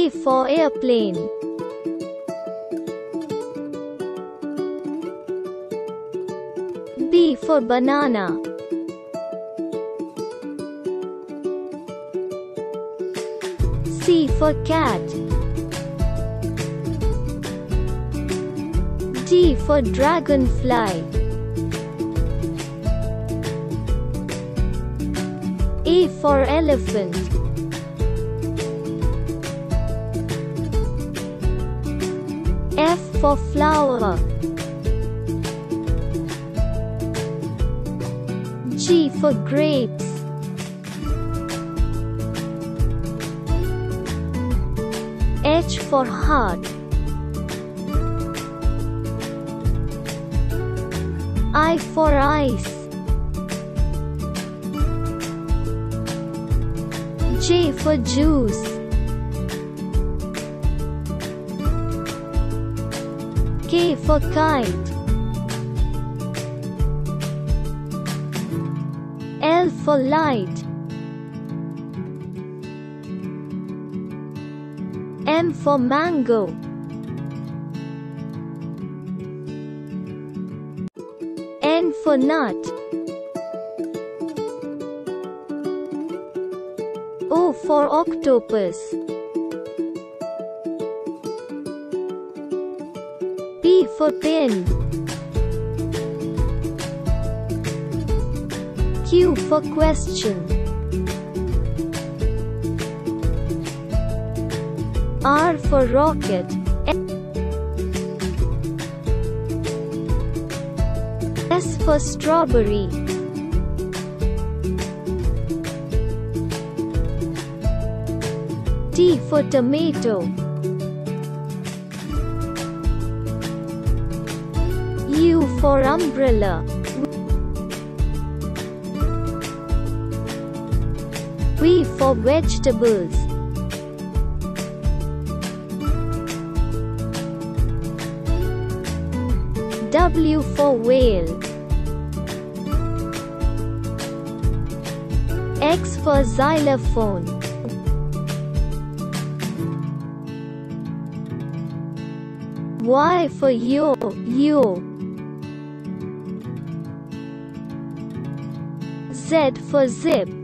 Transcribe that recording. A for airplane. B for banana. C for cat. D for dragonfly. E for elephant. F for flower. G for grapes. H for heart. I for ice. J for juice. K for kite. L for light. M for mango. N for nut. O for octopus. P for pen. Q for question. R for rocket. S for strawberry. T for tomato. U for umbrella. V for vegetables. W for whale. X for xylophone. Y for yo-yo. Z for zip.